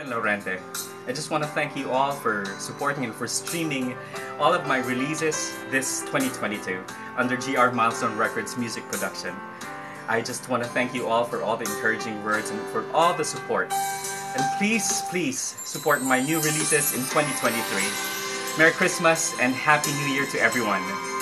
Reuben Laurente. I just want to thank you all for supporting and for streaming all of my releases this 2022 under GR Milestone Records Music Production. I just want to thank you all for all the encouraging words and for all the support. And please, please support my new releases in 2023. Merry Christmas and Happy New Year to everyone.